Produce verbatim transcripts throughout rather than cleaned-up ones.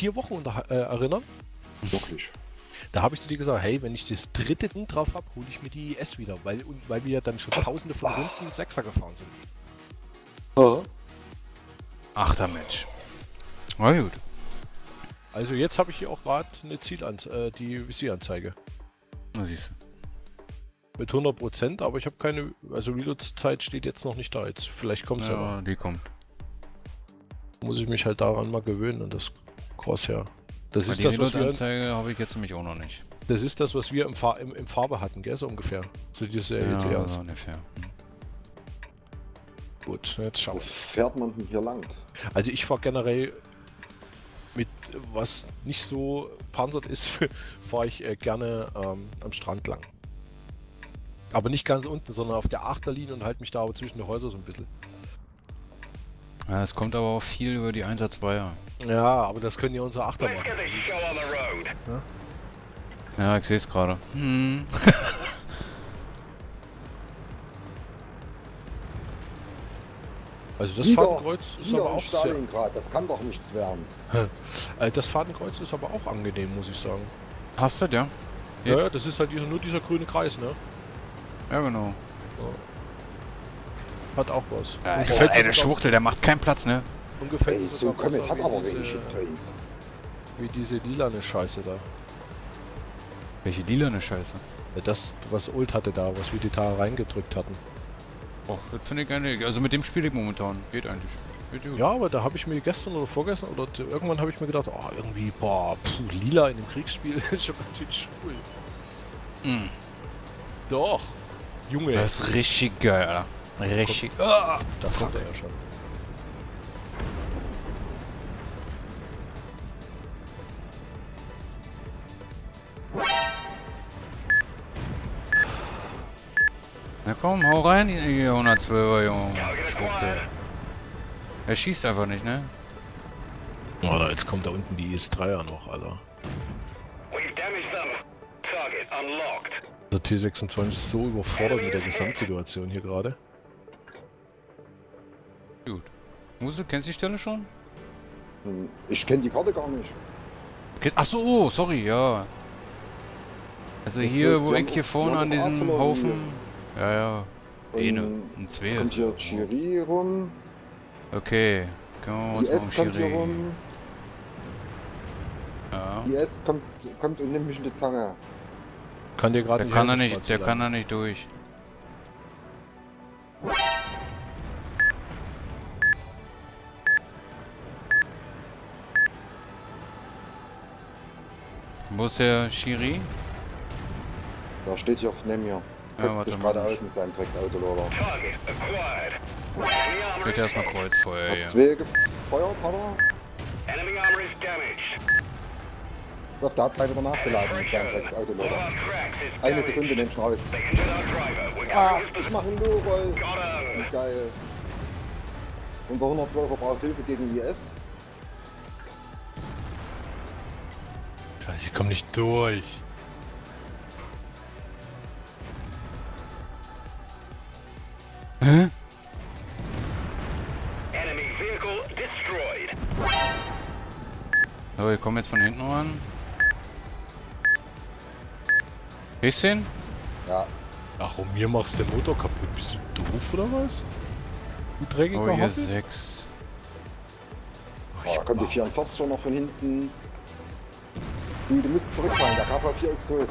vier Wochen unter, äh, erinnern. Wirklich. Da habe ich zu dir gesagt, hey, wenn ich das dritte Ding drauf habe, hole ich mir die I S wieder, weil, weil wir ja dann schon tausende von Runden in Sechser gefahren sind. Oh. Achter Match. Na gut. Also jetzt habe ich hier auch gerade eine Zielanzeige, äh, die V C-Anzeige. Na siehst du. Mit hundert Prozent, aber ich habe keine, also Reload-Zeit steht jetzt noch nicht da. Jetzt vielleicht kommt es ja. Ja, die kommt. Muss ich mich halt daran mal gewöhnen und das Crosshair. Das ist das, was wir... Die Reload-Anzeige habe ich jetzt nämlich auch noch nicht. Das ist das, was wir im, Fa im, im Farbe hatten, gell, so ungefähr. So dieses äh, ja, ja, so ungefähr. Hm. Gut, jetzt schauen wir. Wo fährt man denn hier lang? Also ich fahre generell mit, was nicht so panzert ist, fahre ich äh, gerne ähm, am Strand lang. Aber nicht ganz unten, sondern auf der Achterlinie und halte mich da aber zwischen den Häusern so ein bisschen. Ja, es kommt aber auch viel über die Einsatz-Zweier. Ja, aber das können ja unsere Achter machen. Ja? Ja, ich sehe es gerade. Hm. Also das wieder, Fadenkreuz ist aber auch sehr... Das kann doch nichts werden. Also das Fadenkreuz ist aber auch angenehm, muss ich sagen. Hast du das, ja? Ja, ja, das ist halt nur dieser grüne Kreis, ne? Ja, genau. So. Hat auch was. Ja, ich fällt, ey, der Schwuchtel, der macht keinen Platz, ne? Ungefähr ey, so Comet hat aber wenig diese, wie diese lilane Scheiße da. Welche lilane Scheiße? Ja, das, was Ult hatte da, was wir die da reingedrückt hatten. Oh, das finde ich eigentlich. Also mit dem spiele ich momentan. Geht eigentlich. Geht gut. Ja, aber da habe ich mir gestern oder vorgestern oder irgendwann habe ich mir gedacht, oh, irgendwie, boah, puh, lila in dem Kriegsspiel ist schon natürlich schwul. Mm. Doch. Junge. Das ist richtig geil, Alter. Richtig. Kommt, ah, da fuck. Kommt er ja schon. Na komm, hau rein, ihr hundertzwölfer, Junge. Er schießt einfach nicht, ne? Alter, jetzt kommt da unten die I S dreier noch, Alter. Der T sechsundzwanzig ist so überfordert mit der Gesamtsituation hier gerade. Gut. Musel, kennst du die Stelle schon? Ich kenne die Karte gar nicht. Ach so, oh, sorry, ja. Also ich hier, wo ich hier vorne an diesem Haufen... Ja, ja. Eine und zwei. Jetzt kommt hier Chiri rum. Okay. Können wir uns mal Chiri rum. Ja. Die S kommt, kommt und nimmt mich in die Zange. Kann dir gerade nicht. Der kann er nicht, der kann er nicht durch. Wo ist der Chiri? Da steht hier auf Nemir. Ja, warte mal. Gerade aus mit seinem Drecksautoloder. Geht erstmal Kreuzfeuer, ja. Zwei gefeuert, hat er. Doch, der hat gleich wieder nachgeladen mit seinem Drecksautoloder. Eine Sekunde, nimm schon raus. Ah, ich mach einen Low-Roll. Geil. Unser hundertzwölfer braucht Hilfe gegen I S. Scheiße, ich komm nicht durch. Hä? So, wir kommen jetzt von hinten ran. Kriegst du den? Ja. Ach, um mir machst du den Motor kaputt. Bist du doof oder was? Du dreckiger Hobby? Oh, hier sechs. Oh, oh, da kommt die vier an fast schon noch von hinten. Du, du musst zurückfallen, der K V vier ist tot.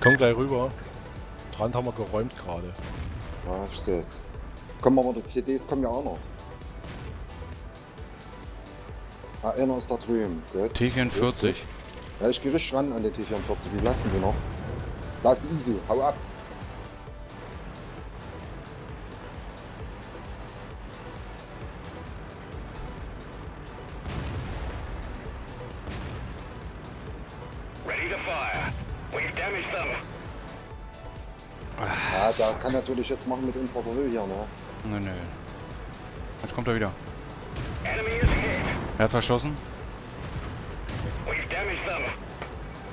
Komm gleich rüber. Strand haben wir geräumt gerade. Ja, ich sehe es. Komm, aber die T Ds kommen ja auch noch. Ah, einer ist da drüben. T vierundvierzig. Ja, ich geh richtig ran an den T vierundvierzig. Wie lassen wir noch? Da ist easy. Hau ab. Da kann natürlich jetzt machen mit unserer Höhe hier, ne? Nö, nö. Jetzt kommt er wieder. Er hat verschossen.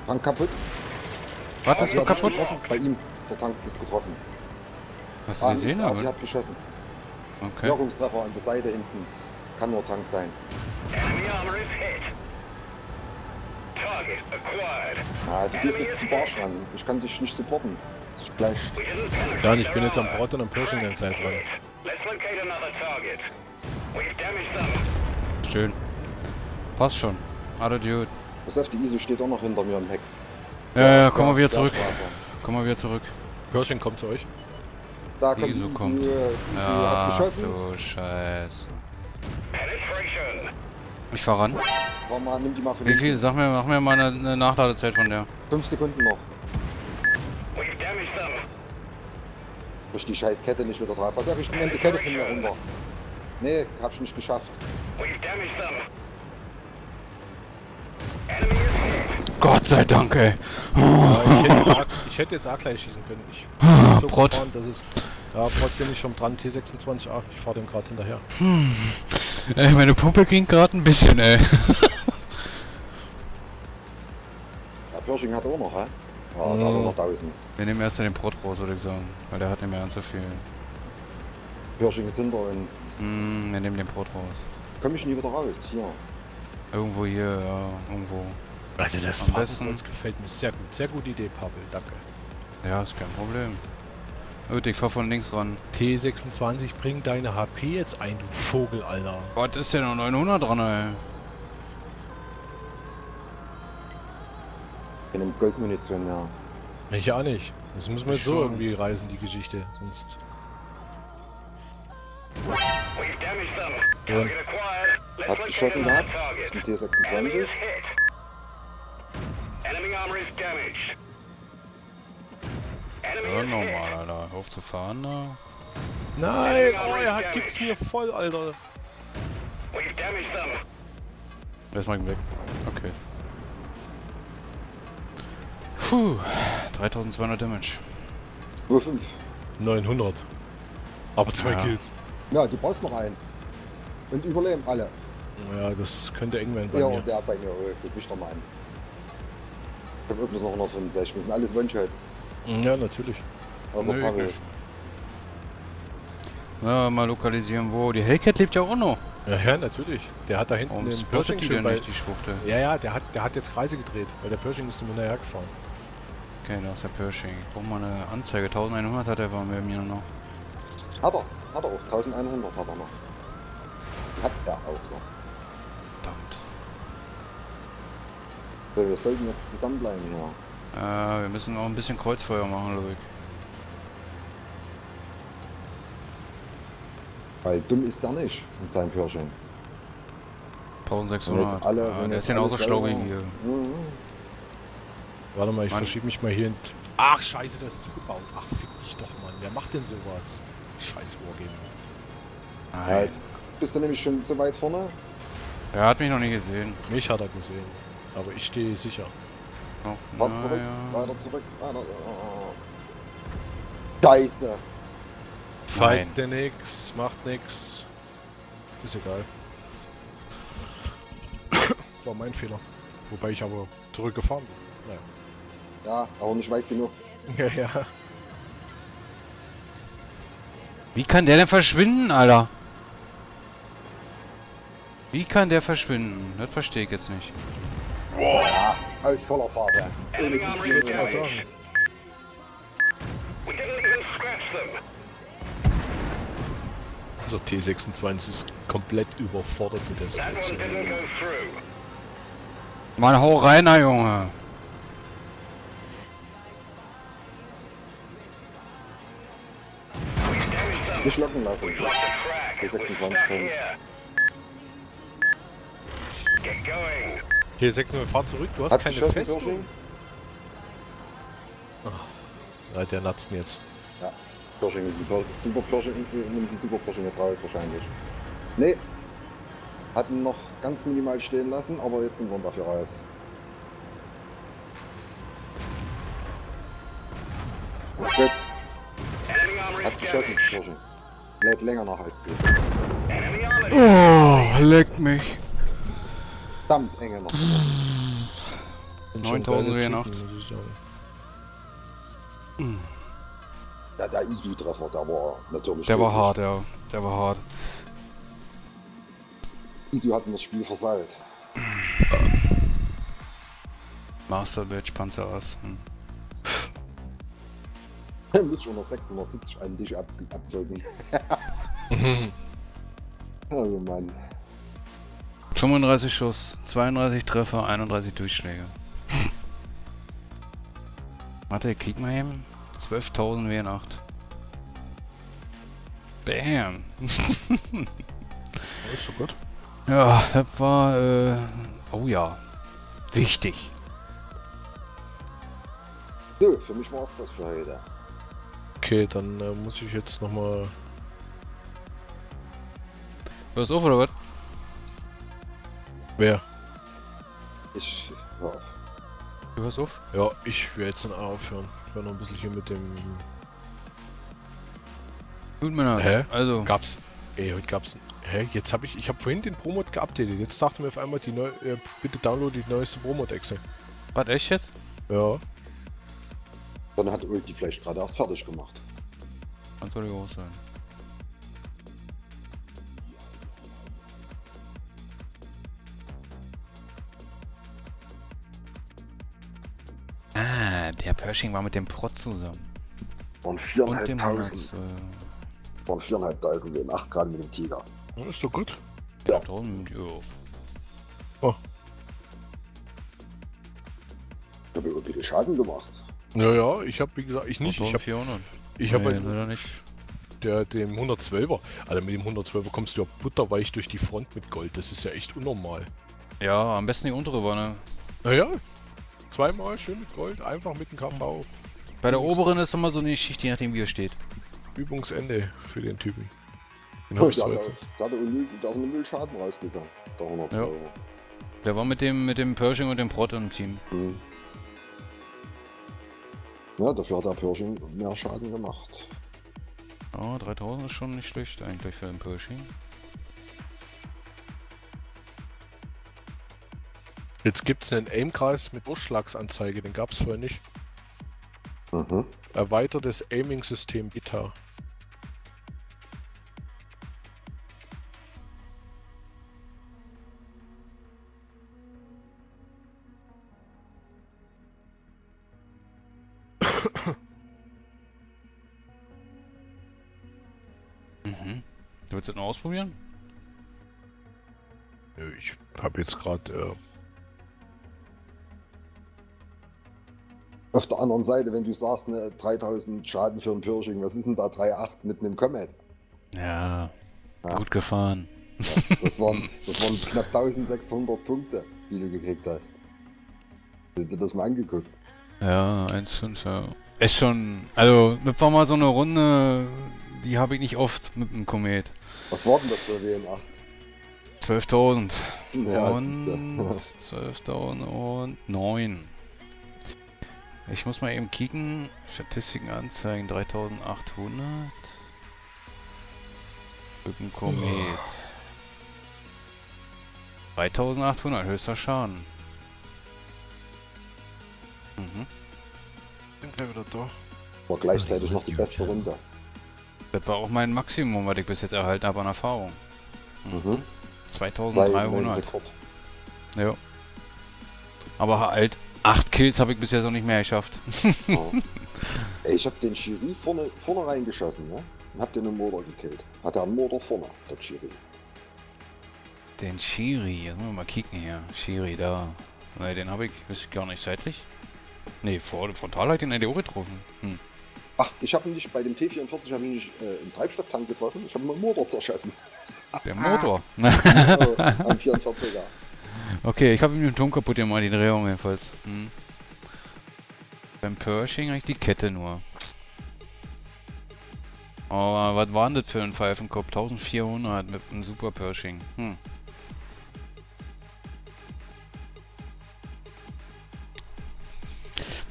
Tank kaputt. Was, das wird kaputt? Bei ihm, der Tank ist getroffen. Hast du gesehen, aber? Sie hat geschossen. Okay. Wirkungstreffer an der Seite hinten. Kann nur Tank sein. Ah, du bist jetzt zum Barsch ran. Ich kann dich nicht supporten. Das ist gleich. Ja, ich bin jetzt am Port und am Pushing der Zeit dran. Schön. Passt schon. Alter Dude. Das F D I so steht auch noch hinter mir im Heck. Ja, ja, komm mal wieder zurück. Komm mal wieder zurück. Pershing kommt zu euch. Da kommt Iso, kommt. Iso hat geschossen. Ach du Scheiße. Ich fahr ran. Mal, nimm die mal für wie viel? Sag mir, mach mir mal eine, eine Nachladezeit von der. Fünf Sekunden noch. Durch die scheiß Kette nicht wieder drauf. Pass auf, ich nehme die Kette von mir runter. Nee, hab's nicht geschafft. Gott sei Dank, ey. Ja, ich, hätte arg, ich hätte jetzt auch gleich schießen können. Ich bin jetzt so Brot. Gefahren, dass es... Ja, Brot bin ich schon dran, T sechsundzwanzig A. Ich fahr dem gerade hinterher. Hm. Ey, meine Pumpe ging gerade ein bisschen, ey. Der Pershing hat er auch noch, hä? Ja, oh. Da hat er noch tausend. Wir nehmen erst den Brot raus, würde ich sagen. Weil der hat nicht mehr ganz so viel. Pershing ist hinter uns. Hm, wir nehmen den Brot raus. Komm ich nie wieder raus, hier. Irgendwo hier, ja, irgendwo. Also das am besten. Das gefällt mir sehr gut. Sehr gute Idee, Pavel, danke. Ja, ist kein Problem. Gut, ich fahr von links ran. T sechsundzwanzig, bring deine H P jetzt ein, du Vogel, Alter. Gott, ist ja noch neunhundert dran, ey. In einem Goldmunition, ja. Ich auch nicht. Das müssen wir jetzt so irgendwie reisen, die Geschichte. Sonst... Ja. Hat geschossen gehabt, die T sechsundzwanzig. Ja, normal, Alter. Auf zu fahren, da. Nein! Oh, er hat, gibt's mir voll, Alter. Lass mal weg. Okay. Puh. dreitausendzweihundert Damage. Nur fünf. neunhundert. Aber zwei ja. Kills. Ja, du brauchst noch einen. Und überleben alle. Ja, das könnte eng werden bei ja, mir. Ja, der bei mir. Guck mich doch mal an. Ich hab irgendwas noch hundertfünfundsechzig. Wir sind alles One-Shots. Ja, natürlich. Also nö, Pavel. Na, mal lokalisieren, wo. Die Hellcat lebt ja auch noch. Ja, ja, natürlich. Der hat da hinten den Pershing schon bei... Nicht, die Schwuchte. Ja, ja, der hat, der hat jetzt Kreise gedreht, weil der Pershing ist ihm hinterher gefahren. Okay, da ist der Pershing. Ich brauch mal eine Anzeige. eintausendeinhundert hat er bei mir noch. Hat er. Hat er auch. eintausendeinhundert hat er noch. Hat er auch noch. Verdammt. So, wir sollten jetzt zusammenbleiben, ja. Äh, wir müssen auch ein bisschen Kreuzfeuer machen, Ludwig. Weil dumm ist er nicht mit seinem Pershing. eintausendsechshundert. Alle, ja, der jetzt ist genauso schlau wie hier. Mhm. Warte mal, ich Mann. Verschieb mich mal hier hin. Ach, scheiße, das ist zugebaut. Ach, fick dich doch, Mann. Wer macht denn sowas? Scheiß Wargame. Nein. Ja, jetzt bist du nämlich schon so weit vorne? Er hat mich noch nie gesehen. Mich hat er gesehen. Aber ich stehe sicher. Warte zurück, ja. Weiter zurück, weiter, oh. Scheiße! Feigt dir nix, macht nix. Ist egal. War mein Fehler. Wobei ich aber zurückgefahren bin. Naja. Ja, aber nicht weit genug. Ja, ja. Wie kann der denn verschwinden, Alter? Wie kann der verschwinden? Das verstehe ich jetzt nicht. Wow. Ja, alles voller Fahrt, ja. Ohne Kitzchen, würde ich mal sagen. Unser T sechsundzwanzig ist komplett überfordert mit der Situation. Mann, hau rein, Herr Junge! Nicht locken lassen. T sechsundzwanzig. T sechsundzwanzig, fahr zurück, du hast hat keine Festung. Ach, der natzt jetzt. Ja, Pershing, super Pershing, nimmt den Super Pershing jetzt raus wahrscheinlich. Ne, hatten noch ganz minimal stehen lassen, aber jetzt sind wir dafür raus. Gut. Hat geschossen, Pershing. Bleibt länger nach als du. Oh, leck mich. Verdammt enge noch. neuntausend. Ja, der Isu-Treffer, der war natürlich... Der war hart, ja. Der war hart. Isu hat mir das Spiel versaut. Master Badge, Panzerass. Hm. Ich muss schon noch sechshundertsiebzig einen Tisch ab abzocken. Mhm. Oh Mann. fünfunddreißig Schuss, zweiunddreißig Treffer, einunddreißig Durchschläge. Warte, krieg mal eben. zwölftausend W N acht. Bam! Alles so gut. Ja, das war, äh, oh ja, wichtig. So, für mich war es das für heute. Okay, dann äh, muss ich jetzt nochmal... Hörst du auf oder was? Wer? Ich hör auf. Du hörst auf? Ja, ich werde jetzt dann aufhören. Ich werde noch ein bisschen hier mit dem... Gut, Männer. Hä? Also... Gab's... Ey, heute gab's... Hä? Jetzt hab ich... Ich hab vorhin den Promod geupdatet. Jetzt sagt mir auf einmal die neue... Äh, bitte download die neueste Promod-Exe. Was, echt jetzt? Ja. Dann hat Ulti vielleicht gerade erst fertig gemacht. Das soll ja auch sein. Ah, der Pershing war mit dem Prot zusammen. Und viertausendfünfhundert. Und viertausendfünfhundert wegen acht gerade mit dem Tiger. Das ist doch gut. Ja. viertausend, oh. Ich habe irgendwie Schaden gemacht. Naja, ich habe, wie gesagt, ich nicht. Ich habe ich hab nee, halt leider nicht. Der, dem hundertzwölfer. Alter, mit dem hundertzwölfer kommst du ja butterweich durch die Front mit Gold. Das ist ja echt unnormal. Ja, am besten die untere Wanne. Naja, zweimal schön mit Gold, einfach mit dem K V. Bei der oberen ist immer so eine Geschichte, je nachdem wie er steht. Übungsende für den Typen. Den oh, da, da, da hat er einen Müllschaden rausgegangen. Der hundertzwölfer. Ja. Der war mit dem, mit dem Pershing und dem Prot im Team. Mhm. Ja, dafür hat der Pershing mehr Schaden gemacht. Ja, dreitausend ist schon nicht schlecht eigentlich für den Pershing. Jetzt gibt's einen Aimkreis mit Durchschlagsanzeige, den gab's vorher nicht. Mhm. Erweitertes Aiming-System Beta. Willst du das noch ausprobieren? Nö, ich habe jetzt gerade... Äh Auf der anderen Seite, wenn du sagst, ne, dreitausend Schaden für einen Pershing, was ist denn da drei Komma acht mit einem Comet? Ja, ja. Gut gefahren. Ja, das, waren, das waren knapp eintausendsechshundert Punkte, die du gekriegt hast. Hast du das mal angeguckt? Ja, eins Komma fünf, ja. Ist schon... Also, das war mal so eine Runde, die habe ich nicht oft mit einem Komet. Was war denn das für W N acht? zwölftausend. Ja, und zwölftausend und neun. Ich muss mal eben kicken. Statistiken anzeigen. dreitausendachthundert. Mit einem Komet. Oh. dreitausendachthundert. Höchster Schaden. Mhm. Bin gleich wieder da. War gleichzeitig noch die beste Runde. Das war auch mein Maximum, was ich bis jetzt erhalten habe an Erfahrung. Mhm. zweitausenddreihundert. Ja. Aber halt, acht Kills habe ich bis jetzt noch nicht mehr geschafft. Oh. Ey, ich habe den Chiri vorne, vorne reingeschossen, ne? Und habe den im Morder gekillt. Hat er einen Morder vorne, der Chiri. Den Chiri, jetzt müssen wir mal kicken hier. Chiri, da. Ne, den habe ich, weiß ich gar nicht, seitlich. Ne, vor, frontal hat den N D O getroffen. Hm. Ach, ich habe ihn nicht bei dem T vierundvierzig habe ich nicht äh, im Treibstofftank getroffen, ich habe meinen Motor zerschossen. Der Motor? Ah. Oh, am vierundvierziger. Okay, ich habe ihm den Ton kaputt gemacht, den Drehung jedenfalls. Hm. Beim Pershing eigentlich die Kette nur. Aber was war denn das für ein Pfeifenkopf? vierzehnhundert mit einem Super Pershing. Hm.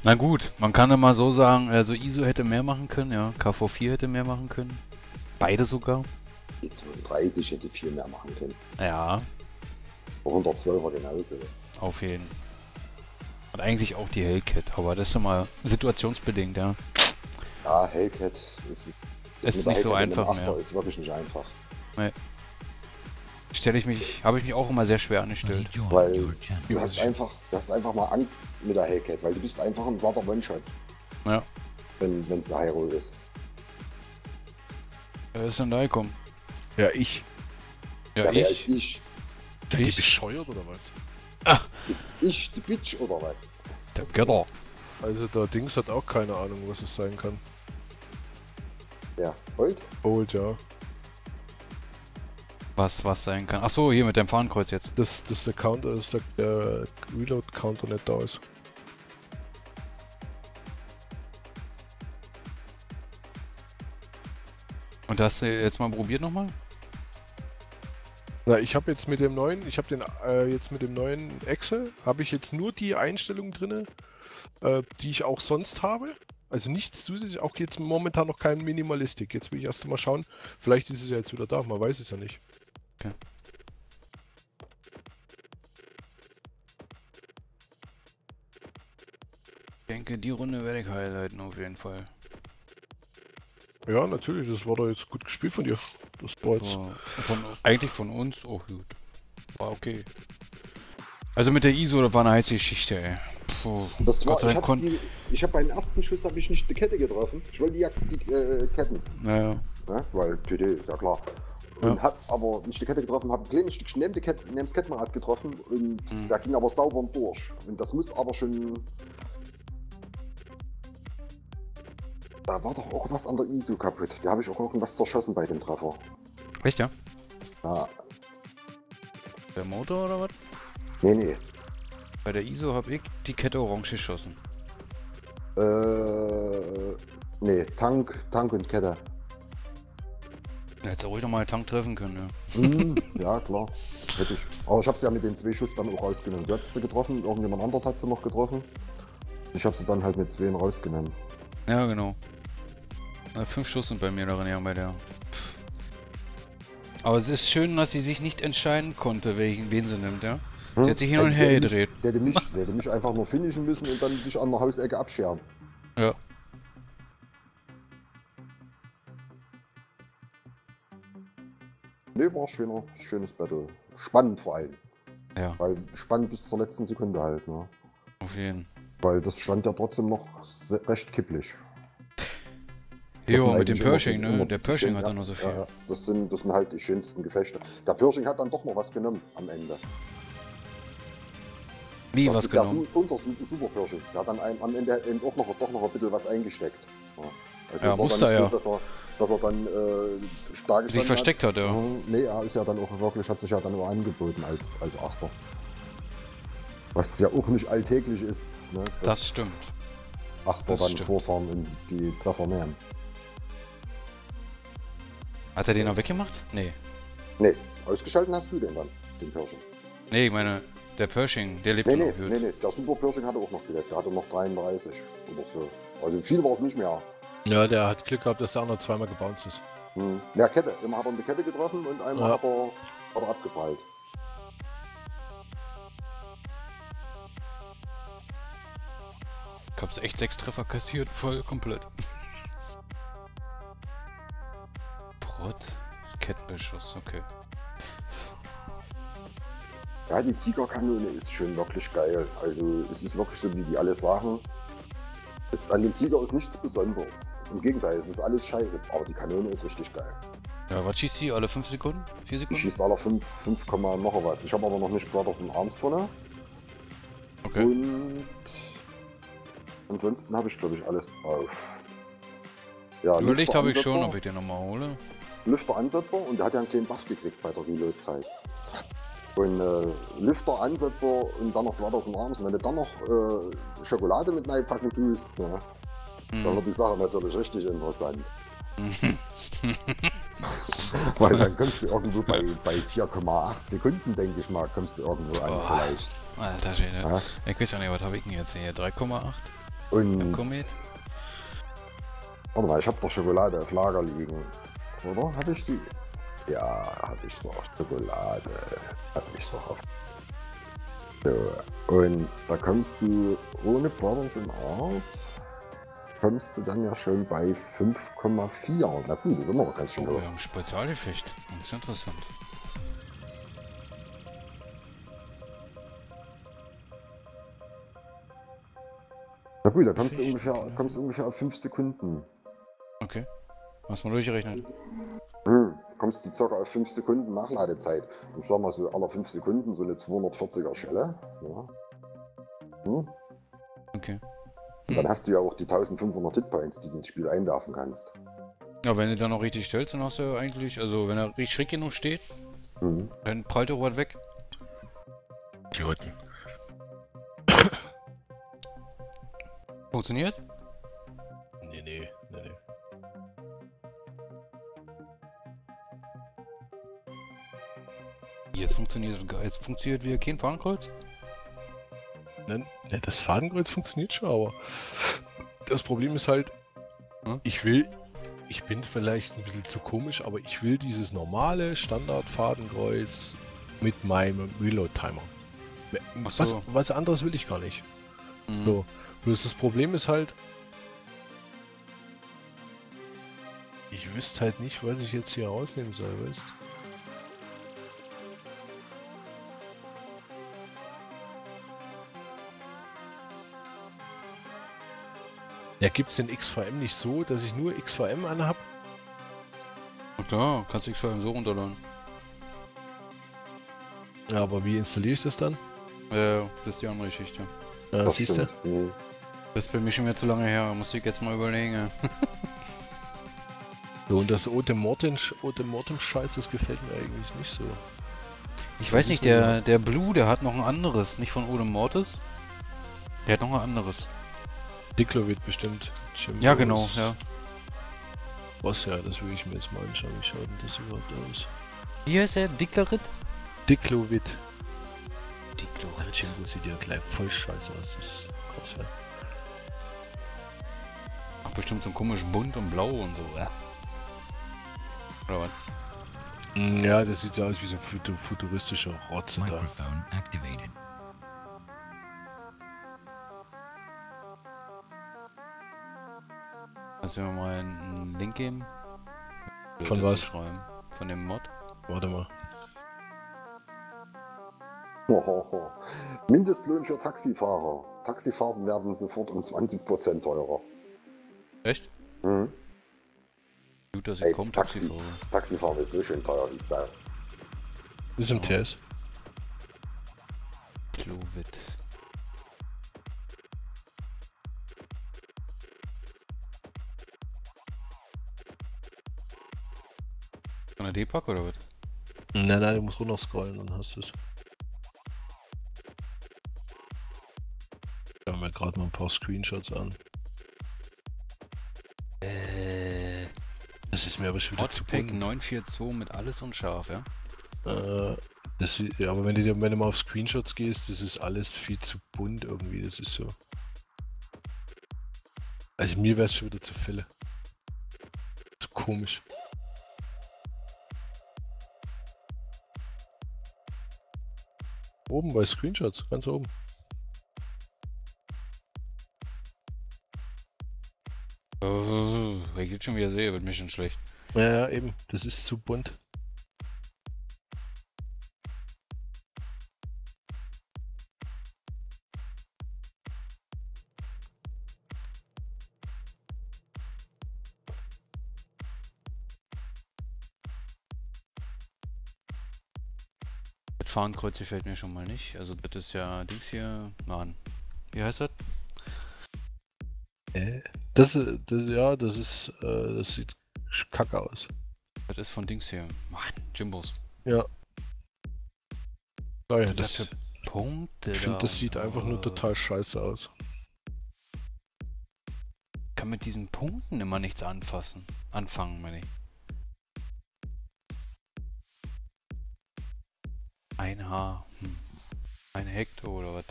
Na gut, man kann ja mal so sagen, also I S O hätte mehr machen können, ja, K V vier hätte mehr machen können, beide sogar. Die zweiunddreißig hätte viel mehr machen können. Ja. hundertzwölfer genauso. Auf jeden. Und eigentlich auch die Hellcat, aber das ist mal situationsbedingt, ja. Ja, Hellcat ist, ist, ist nicht Hellcat so einfach mehr. Ist wirklich nicht einfach. Nee. stelle ich mich, habe ich mich auch immer sehr schwer angestellt. Weil du hast einfach, du hast einfach mal Angst mit der Hellcat, weil du bist einfach ein satter One-Shot. Ja. Wenn es der Hyrule ist. Wer ist denn da gekommen? Ja, ich. Ja, ja, ich. Wer ist ich? Seid ihr bescheuert oder was? Ach. Ich, die Bitch oder was? Der Götter. Also der Dings hat auch keine Ahnung, was es sein kann. Ja, Old? Old, ja. Was, was sein kann. Achso, hier mit dem Fahnenkreuz jetzt. Das, das der Counter ist, der, der Reload-Counter nicht da ist. Und hast du jetzt mal probiert nochmal? Na, ich habe jetzt mit dem neuen, ich habe den äh, jetzt mit dem neuen Excel, habe ich jetzt nur die Einstellungen drin, äh, die ich auch sonst habe. Also nichts zusätzlich, auch jetzt momentan noch kein Minimalistik. Jetzt will ich erst mal schauen, vielleicht ist es ja jetzt wieder da, man weiß es ja nicht. Okay. Ich denke, die Runde werde ich highlighten auf jeden Fall. Ja, natürlich, das war doch jetzt gut gespielt von dir. Das war jetzt von, eigentlich von uns auch gut. War okay. Also mit der I S O, das war eine heiße Geschichte, ey. Puh, das war, ich hab, die, ich hab beim ersten Schuss habe ich nicht die Kette getroffen. Ich wollte ja die, die äh, Ketten. Naja. Ja, weil T D ist ja klar. Ja. Und hab aber nicht die Kette getroffen, hab ein kleines Stückchen neben, die Kette, neben das Kettenrad getroffen und mhm. da ging aber sauber durch. Und das muss aber schon. Da war doch auch was an der I S O kaputt. Da habe ich auch irgendwas zerschossen bei dem Treffer. Echt, ja? Ja. Der Motor oder was? Nee, nee. Bei der I S O habe ich die Kette orange geschossen. Äh. Nee, Tank, Tank und Kette. Ja, hätte ruhig nochmal Tank treffen können, ja. Mm, ja, klar. Hätte ich. Aber ich habe sie ja mit den zwei Schuss dann auch rausgenommen. Du hast sie getroffen, irgendjemand anders hat sie noch getroffen. Ich habe sie dann halt mit zwei rausgenommen. Ja, genau. Na, fünf Schuss sind bei mir darin, ja, bei der. Pff. Aber es ist schön, dass sie sich nicht entscheiden konnte, welchen wen sie nimmt, ja. Hm? Sie hat sich hin und her gedreht. Sie hätte mich, sie hätte mich einfach nur finishen müssen und dann dich an der Hausecke abscheren. Ja. Ne, war schöner, schönes Battle. Spannend vor allem. Ja. Weil spannend bis zur letzten Sekunde halt, ne? Auf jeden. Weil das stand ja trotzdem noch recht kipplich. Jo, mit dem Pershing, immer, ne? Der Pershing hat dann noch so viel. Ja, das sind, das sind halt die schönsten Gefechte. Der Pershing hat dann doch noch was genommen am Ende. Wie was genommen? Unser Super Pershing. Der hat dann am Ende auch noch, doch noch ein bisschen was eingesteckt. Ja. Also ja, es war wusste dann nicht ja. so, dass er, dass er dann äh, stark gestanden sich versteckt hat, hat ja. Nee, er ist ja dann auch wirklich, hat sich ja dann nur angeboten als, als Achter. Was ja auch nicht alltäglich ist. Ne? Das, das stimmt. Achter dann vorfahren und die Treffer nähern. Hat er den noch weggemacht? Nee. Nee, ausgeschalten hast du den dann, den Pershing. Nee, ich meine, der Pershing, der lebt nee, noch. Nee, nee, nee, der Super Pershing hatte auch noch gelebt. Der hatte noch dreiunddreißig oder so. Also viel war es nicht mehr. Ja, der hat Glück gehabt, dass der andere zweimal gebounced ist. Hm. Ja, Kette. Immer hat er eine Kette getroffen und einmal ja. hat, er, hat er abgeprallt. Ich hab's echt sechs Treffer kassiert, voll komplett. Brot? Kettenbeschuss, okay. Ja, die Tigerkanone ist schon wirklich geil. Also es ist wirklich so, wie die alle sagen. Es, an dem Tiger ist nichts Besonderes. Im Gegenteil, es ist alles scheiße. Aber die Kanone ist richtig geil. Ja, was schießt die? Alle fünf Sekunden? vier Sekunden? Ich schießt alle fünf, fünf, noch was. Ich habe aber noch nicht Brothers in Arms drin. Okay. Und ansonsten habe ich, glaube ich, alles drauf. Ja, überlegt habe ich schon, ob ich den nochmal hole. Lüfteransetzer, und der hat ja einen kleinen Buff gekriegt bei der Reload-Zeit. Und äh, Lüfteransetzer und dann noch Brothers in Arms. Und wenn du dann noch äh, Schokolade mit reinpacken tust, ne, mhm. dann wird die Sache natürlich richtig interessant. Weil dann kommst du irgendwo bei, bei vier Komma acht Sekunden, denke ich mal, kommst du irgendwo an, oh, vielleicht. Alter Schwede. Ja? Ich weiß ja nicht, was habe ich denn jetzt hier? drei Komma acht? Und Comet. Warte mal, ich habe doch Schokolade auf Lager liegen. Oder? Habe ich die? Ja, habe ich doch. Schokolade. Habe ich doch auf. So. Und da kommst du ohne Brothers in Arms. Kommst du dann ja schon bei fünf Komma vier. Na gut, das ist immer noch ganz schön hoch. Oh, wir haben Spezialgefecht. Das ist interessant. Na gut, da kommst du ungefähr, kommst du ungefähr auf fünf Sekunden. Okay. Hast du mal durchrechnet? Hm, kommst du circa auf fünf Sekunden Nachladezeit. Ich sag mal so alle fünf Sekunden so eine zweihundertvierziger Schelle. Ja. Hm. Okay. Und dann hast du ja auch die eintausendfünfhundert Hitpoints, die du ins Spiel einwerfen kannst. Ja, wenn du dann noch richtig stellst, dann hast du ja eigentlich, also wenn er richtig schräg genug steht, mhm, dann prallt er was weg. Idioten. Funktioniert? Nee, nee, nee, nee. Jetzt funktioniert es funktioniert wieder kein Fadenkreuz? Ne, ne, das Fadenkreuz funktioniert schon, aber das Problem ist halt, hm? ich will, ich bin vielleicht ein bisschen zu komisch, aber ich will dieses normale Standard-Fadenkreuz mit meinem Reload-Timer. So. Was, was anderes will ich gar nicht. Mhm. So. Bloß das Problem ist halt, ich wüsste halt nicht, was ich jetzt hier rausnehmen soll, weißt du? Ja, gibt's den X V M nicht so, dass ich nur X V M anhab? Na klar, kannst du X V M so runterladen. Ja, aber wie installiere ich das dann? Ja, äh, das ist die andere Geschichte. Ja, das siehst du? Mhm. Das ist bei mir schon wieder zu lange her, muss ich jetzt mal überlegen. Ja. So, und das Ote Mortem-Scheiß, das gefällt mir eigentlich nicht so. Ich das weiß nicht, der, der Blue, der hat noch ein anderes, nicht von Ote Mortis. Der hat noch ein anderes. Dickler wird bestimmt. Jim ja, Rose. Genau, ja. Was ja, das will ich mir jetzt mal anschauen. Wie schaut denn das überhaupt aus? Wie heißt er? Dicklerit? Dicklowit. Dicklorit. Jimbo sieht ja gleich voll scheiße aus. Das ist krass, ja. Ach, bestimmt so komisch bunt und blau und so, ja. Oder was? Ja, das sieht ja aus wie so ein futuristischer Rotz. Microphone da. Activated. Kannst du mir mal einen Link geben? Von was? Schreiben. Von dem Mod? Warte mal. Ohoho. Mindestlohn für Taxifahrer. Taxifahrten werden sofort um zwanzig Prozent teurer. Echt? Mhm. Gut, dass ich kaum Taxi fahre. Taxifahren ist so schön teuer, ich sag. Ist im T S. Klowit. An der D-Pack oder was? Nein, nein, du musst runter scrollen, dann hast du es. Ich schau mir gerade mal ein paar Screenshots an. Äh. Das ist mir aber schon wieder zu bunt. neun vier zwei mit alles und scharf, ja? Äh, das ist, ja, aber wenn du, dir, wenn du mal auf Screenshots gehst, das ist alles viel zu bunt irgendwie, das ist so. Also mir wäre es schon wieder zu viele. Zu komisch. Oben bei Screenshots, ganz oben. Oh, wenn ich jetzt schon wieder sehe, wird mir schon schlecht. Ja, ja, eben. Das ist zu bunt. Fahnenkreuz gefällt mir schon mal nicht. Also das ist ja Dings hier. Mann. Wie heißt das? Äh, das, das, ja, das ist, äh, das sieht kacke aus. Das ist von Dings hier. Mann, Jimbos. Ja. Naja, das, das Punkte. Ich finde, das sieht einfach nur total scheiße aus. Ich kann mit diesen Punkten immer nichts anfassen. Anfangen, meine ich. Ein Haar. Hm. Ein Hektar oder was?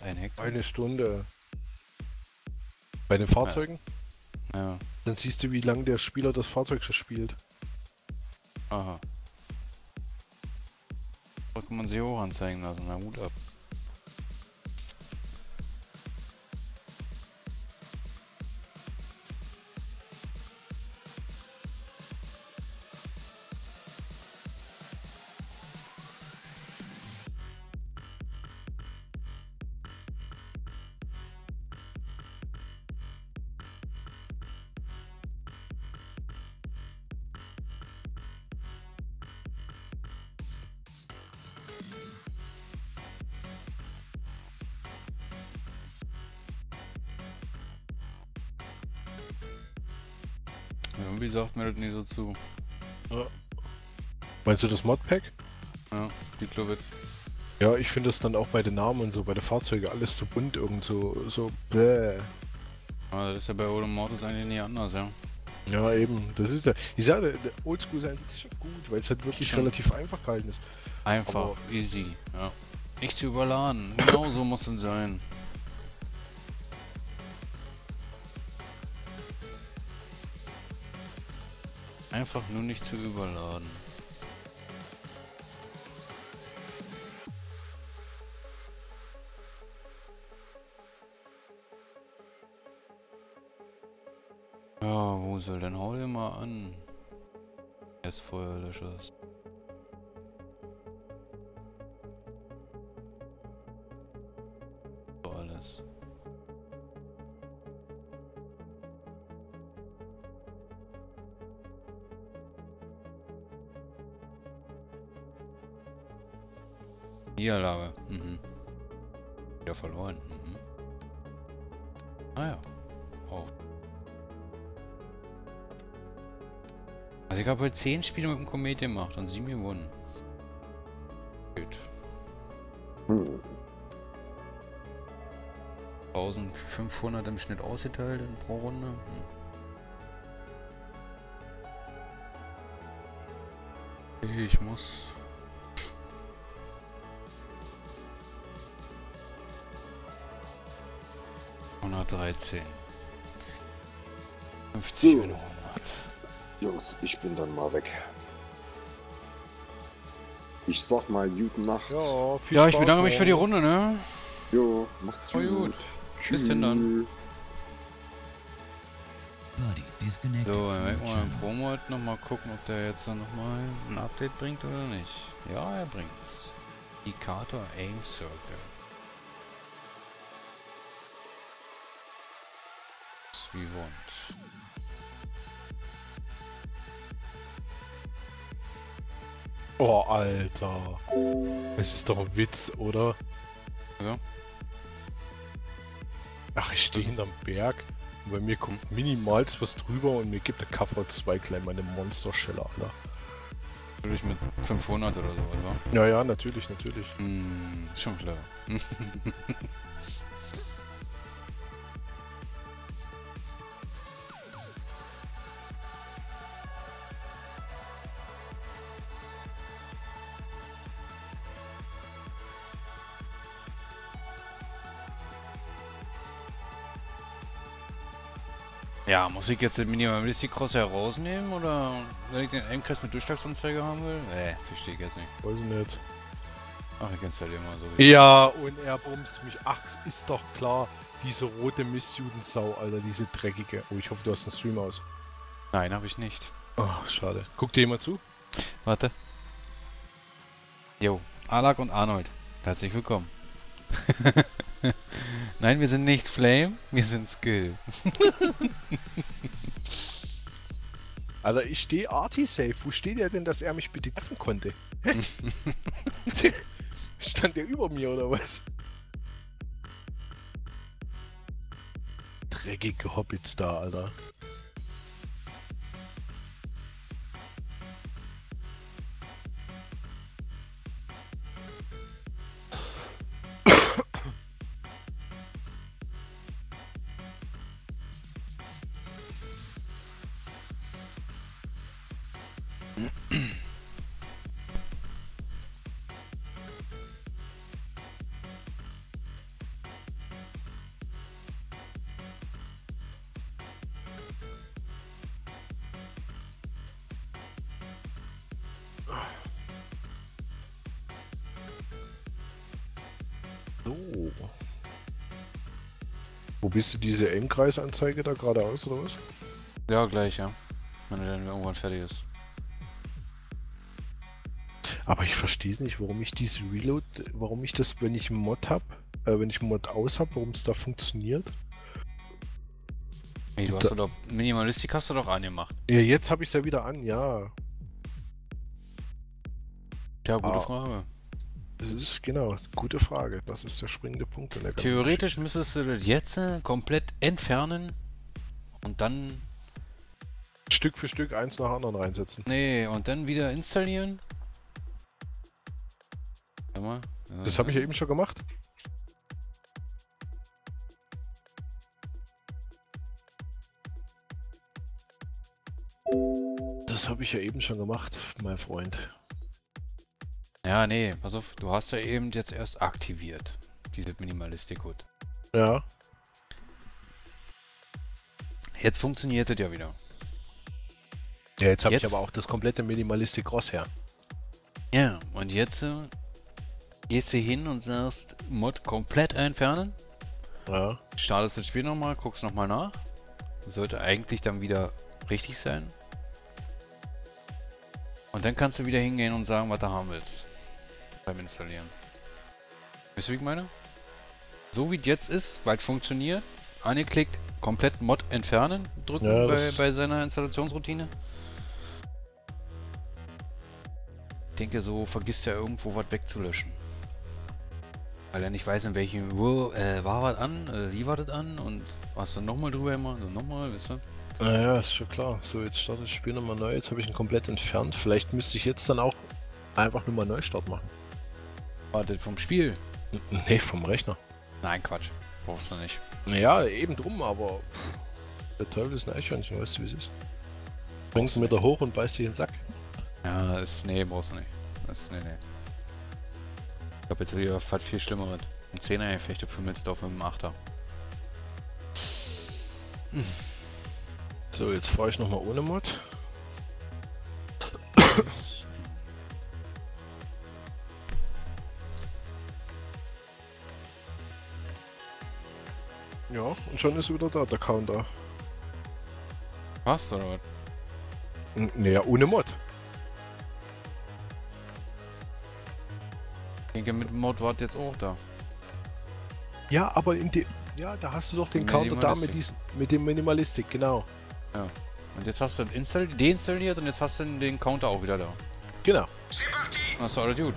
Ein Hektar. Eine Stunde. Bei den Fahrzeugen? Ja. Ja. Dann siehst du, wie lange der Spieler das Fahrzeug schon spielt. Aha. Das kann man sich auch anzeigen lassen. Na, Hut ab. Irgendwie sagt mir das nie so zu. Ja. Meinst du das Modpack? Ja, die Klovet. Ja, ich finde es dann auch bei den Namen und so, bei den Fahrzeugen alles zu bunt irgend so, so bläh. Ja, das ist ja bei Old Mortis eigentlich nie anders, ja. Ja, eben, das ist der. Ich sage, der Oldschool-Seins ist schon gut, weil es halt wirklich ja. relativ einfach gehalten ist. Einfach, aber easy, ja. Nicht zu überladen, genau so muss es sein. Einfach nur nicht zu überladen. Ja, wo soll denn? Hau dir mal an. Jetzt Feuerlöscher. Alles. Niederlage. Mhm. Wieder verloren. Mhm. Ah ja. Oh. Also ich habe heute zehn Spiele mit dem Comet gemacht und sieben gewonnen. Gut. Hm. eintausendfünfhundert im Schnitt ausgeteilt in pro Runde. Hm. Ich muss... hundertdreizehn. fünfzig Euro. Jungs, ich bin dann mal weg. Ich sag mal, gute Nacht. Ja, viel ja ich Spaß bedanke mich für die Runde, ne? Jo, macht's gut. gut. Tschüss. Bis denn dann. So, dann werden wir im Promo noch mal gucken, ob der jetzt dann nochmal ein Update bringt oder nicht. Ja, er bringt's. Indicator Aim Circle. Wie want. Oh, Alter. Das ist doch ein Witz, oder? Ja. Ach, ich stehe hinterm Berg und bei mir kommt minimals was drüber und mir gibt der K V zwei gleich meine Monsterschelle, Alter. Natürlich mit fünfhundert oder so, oder? Ja, ja, natürlich, natürlich. Hm, schon klar. Ja, muss ich jetzt den Minimalistik-Cross herausnehmen oder wenn ich den Endkreis mit Durchschlagsanzeige haben will? Nee, verstehe ich jetzt nicht. Weiß nicht. Ach, ich kenn's halt immer so. Wie ja, und er bumst mich. Ach, ist doch klar. Diese rote Mistjudensau, Alter, diese dreckige. Oh, ich hoffe, du hast einen Stream aus. Nein, habe ich nicht. Ach, schade. Guck dir jemand zu? Warte. Jo, Alak und Arnold. Herzlich willkommen. Nein, wir sind nicht Flame, wir sind Skill. Alter, ich stehe Arti-Safe. Wo steht er denn, dass er mich bitte treffen konnte? Stand der über mir oder was? Dreckige Hobbits da, Alter. Bist du diese Aim-Kreis-Anzeige da geradeaus oder was? Ja, gleich, ja. Wenn er dann irgendwann fertig ist. Aber ich verstehe es nicht, warum ich diese Reload, warum ich das, wenn ich einen Mod habe, äh, wenn ich einen Mod aus habe, warum es da funktioniert. Hey, du hast da doch Minimalistik hast du doch angemacht. Ja, jetzt habe ich es ja wieder an, ja. Ja, gute ah. Frage. Das ist, genau, gute Frage. Das ist der springende Punkt in der ganzen Geschichte. Theoretisch müsstest du das jetzt komplett entfernen und dann Stück für Stück eins nach anderen reinsetzen. Nee, und dann wieder installieren. Warte mal. Das habe ich ja eben schon gemacht. Das habe ich ja eben schon gemacht, mein Freund. Ja, nee, pass auf, du hast ja eben jetzt erst aktiviert, diese Minimalistik-Hut. Ja. Jetzt funktioniert das ja wieder. Ja, jetzt habe ich aber auch das komplette Minimalistik-Cross her. Ja, und jetzt äh, gehst du hin und sagst, Mod komplett entfernen. Ja. Startest das Spiel nochmal, guckst nochmal nach. Sollte eigentlich dann wieder richtig sein. Und dann kannst du wieder hingehen und sagen, was du haben willst. Beim Installieren. Wisst ihr, wie ich meine? So wie es jetzt ist, weil es funktioniert, angeklickt, komplett Mod entfernen, drücken ja, bei, bei seiner Installationsroutine. Ich denke, so vergisst er irgendwo was wegzulöschen. Weil er nicht weiß, in welchem äh, war was an, äh, wie war das an und was dann nochmal drüber gemacht und nochmal, wisst ihr? Naja, ist schon klar. So, jetzt startet das Spiel nochmal neu. Jetzt habe ich ihn komplett entfernt. Vielleicht müsste ich jetzt dann auch einfach nur mal Neustart machen. Wartet vom Spiel? Nee, vom Rechner. Nein, Quatsch. Brauchst du nicht. Ja, eben drum, aber der Teufel ist ein Eichhörnchen, weißt du, wie es ist. Bringst du mit da hoch und beißt dich in den Sack. Ja, ist, nee, brauchst du nicht. Ist, nee, nee. Ich glaube, jetzt wieder fast viel schlimmer wird. Ein Zehner gefechtet für Münzdorf mit dem Achter. Hm. So, jetzt fahre ich nochmal ohne Mod. Ja, und schon ist wieder da der Counter. Passt oder was? Naja, ohne Mod. Ich denke, mit dem Mod war jetzt auch da. Ja, aber in dem. Ja, da hast du doch den Counter da mit diesem, mit dem Minimalistik, genau. Ja, und jetzt hast du installiert, deinstalliert und jetzt hast du den Counter auch wieder da. Genau. Achso, alles gut.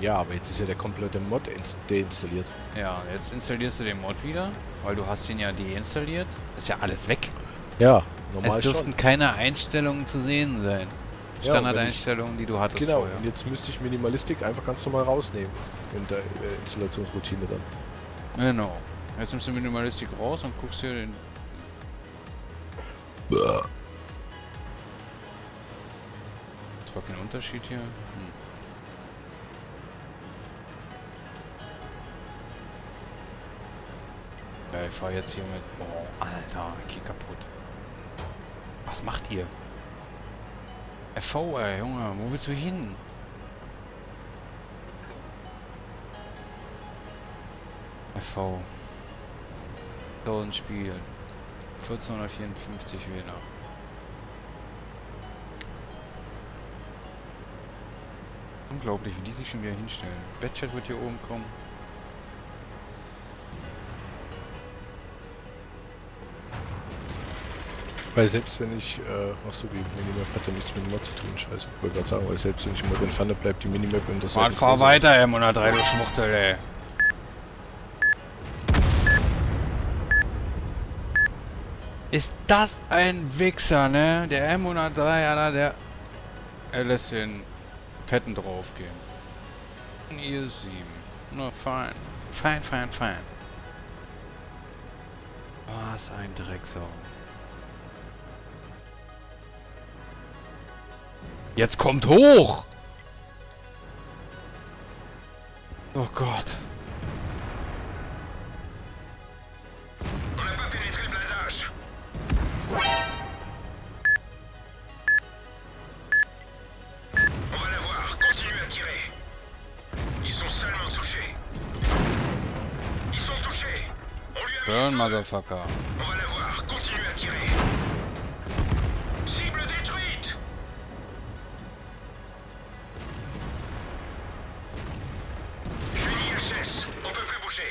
Ja, aber jetzt ist ja der komplette Mod deinstalliert. Ja, jetzt installierst du den Mod wieder, weil du hast ihn ja deinstalliert. Ist ja alles weg. Ja, normal schon. Es dürften keine Einstellungen zu sehen sein. Standardeinstellungen, die du hattest vorher. Genau, und jetzt müsste ich Minimalistik einfach ganz normal rausnehmen in der Installationsroutine dann. Genau. Jetzt nimmst du Minimalistik raus und guckst dir den... Das war kein Unterschied hier. Hm. Ja, ich fahr jetzt hier mit. Oh, Alter, ich geh kaputt. Was macht ihr? F V, ey, Junge, wo willst du hin? F V. tausend Spiel. vierzehnhundertvierundfünfzig Wiener. Unglaublich, wie die sich schon wieder hinstellen. Batchat wird hier oben kommen. Weil selbst wenn ich, äh, ach so, die Minimap hat ja nichts mit dem Mod zu tun, scheiße. Ich wollte gerade sagen, weil selbst wenn ich Mod entferne, bleibt die Minimap in das. Mann, fahr weiter, M hundertdrei, du Schmuchtel, ey. Ist das ein Wichser, ne? Der M hundertdrei, Alter, der... Er lässt den Petten draufgehen. I sieben. Na, fein. Fein, fein, fein. Was ein Drecksau. Jetzt kommt hoch! Oh Gott. Burn, Motherfucker. On va la voir, continue à tirer. Cible détruite. Je suis I H S, on peut plus bouger.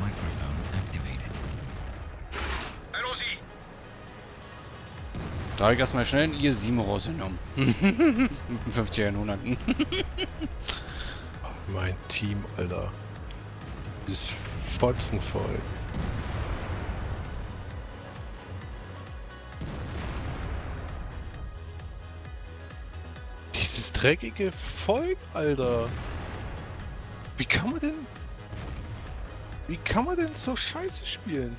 Microphone activated. Allons-y. Da habe ich erstmal schnell einen I sieben rausgenommen. Mit fünfzig einhundert. Mein Team, Alter. Das Fotzenvolk. dreckige Volk, Alter. Wie kann man denn... Wie kann man denn so scheiße spielen?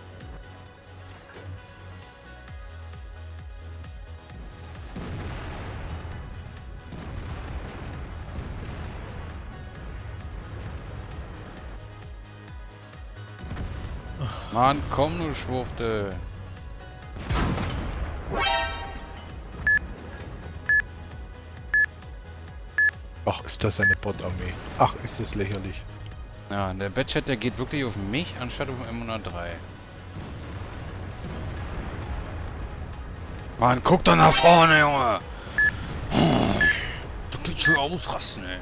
Mann, komm nur, Schwuchte. Ach, ist das eine Bot-Armee. Ach, ist das lächerlich. Ja, der Batchat, der geht wirklich auf mich, anstatt auf den M hundertdrei. Mann, guck doch nach vorne, Junge! Du kannst schon ausrasten, ey.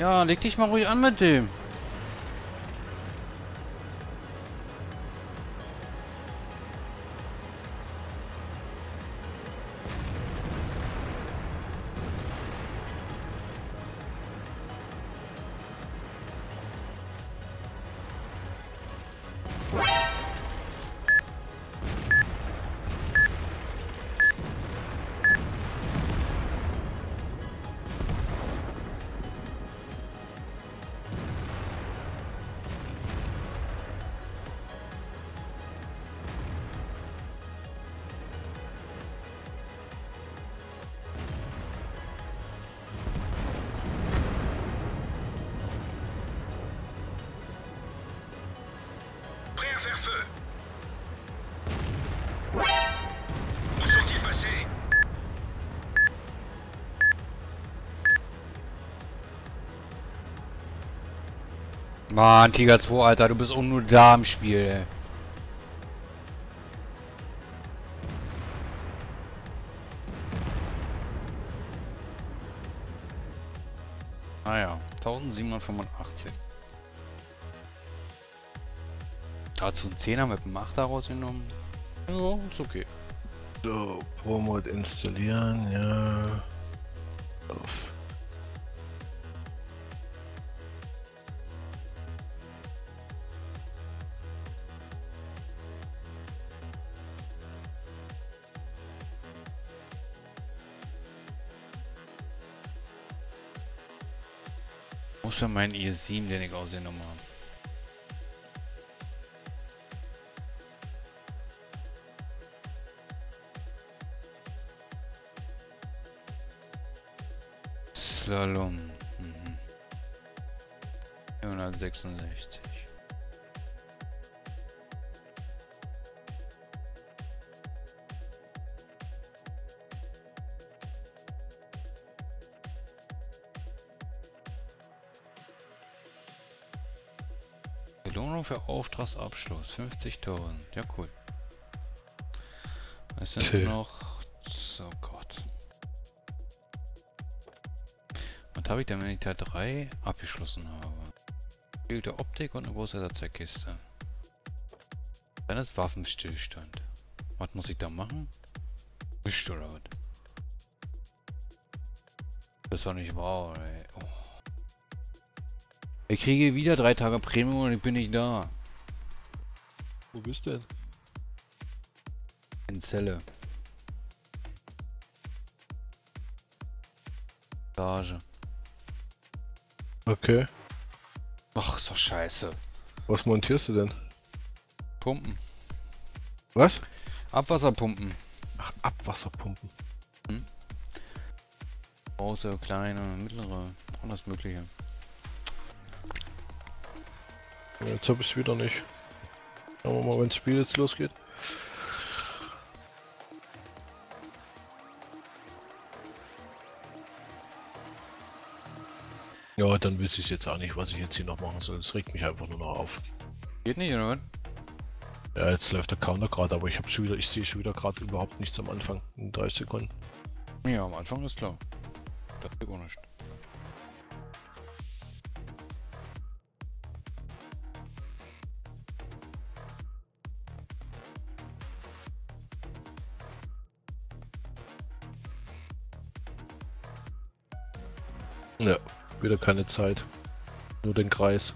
Ja, leg dich mal ruhig an mit dem. Mann, Tiger zwei, Alter, du bist auch nur da im Spiel, ey. Ah ja, siebzehnhundertfünfundachtzig. Dazu ein Zehner mit dem Achter rausgenommen. Ja, ist okay. So, Pro-Mod installieren, ja. Auf. Muss ja mein E sieben, den ich ausgenommen habe. Slalom. Mhm. vierhundertsechsundsechzig. Belohnung für Auftragsabschluss fünfzigtausend. Ja, cool. Es sind Tö. noch... So, Gott. Was habe ich denn, wenn ich da drei abgeschlossen habe? Gute Optik und eine große Ersatzkiste. Dann ist Waffenstillstand. Was muss ich da machen? Nicht oder was? Das war nicht wahr, ey. Oh. Ich kriege wieder drei Tage Premium und ich bin nicht da. Wo bist du denn? In Zelle. Garage. Okay. Ach, so scheiße. Was montierst du denn? Pumpen. Was? Abwasserpumpen. Ach, Abwasserpumpen. Hm? Große, kleine, mittlere, alles Mögliche. Jetzt hab ich's wieder nicht. Schauen wir mal, wenn's Spiel jetzt losgeht. Ja, dann wüsste ich jetzt auch nicht, was ich jetzt hier noch machen soll. Das regt mich einfach nur noch auf. Geht nicht, oder? Ja, jetzt läuft der Counter gerade, aber ich habe schon wieder, ich sehe schon wieder gerade überhaupt nichts am Anfang. In dreißig Sekunden. Ja, am Anfang ist klar. Das geht auch nicht. Ja, wieder keine Zeit. Nur den Kreis.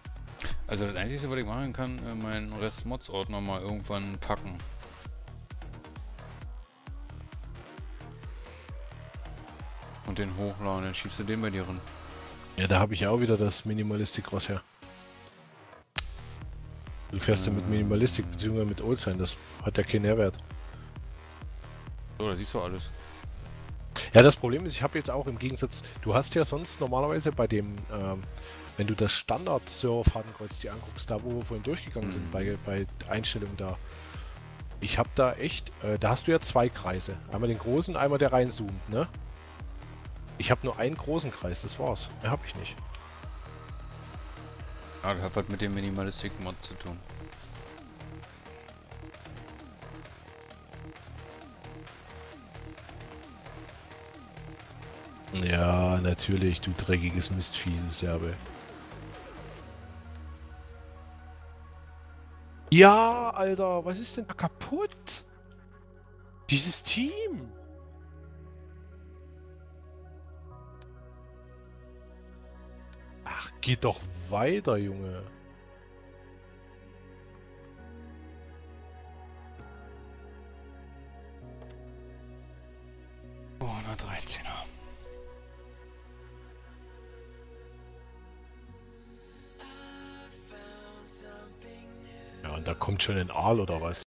Also das Einzige, was ich machen kann, meinen Rest-Mods-Ordner mal irgendwann packen. Und den hochladen, dann schiebst du den bei dir ran. Ja, da habe ich ja auch wieder das Minimalistik-Ross her. Du fährst ja mit Minimalistik bzw. mit Oldstein, das hat ja keinen Nährwert. So, da siehst du alles. Ja, das Problem ist, ich habe jetzt auch im Gegensatz, du hast ja sonst normalerweise bei dem, ähm, wenn du das Standard-Server-Fadenkreuz dir anguckst, da wo wir vorhin durchgegangen mhm. sind, bei, bei Einstellungen da, ich habe da echt, äh, da hast du ja zwei Kreise, einmal den großen, einmal der reinzoomt, ne? Ich habe nur einen großen Kreis, das war's, mehr habe ich nicht. Ah, das hat halt mit dem Minimalistik-Mod zu tun. Ja, natürlich, du dreckiges Mistvieh, Serbe. Ja, Alter, was ist denn da kaputt? Dieses Team! Ach, geht doch weiter, Junge. hundertdreizehner. Ja, und da kommt schon ein Aal oder was?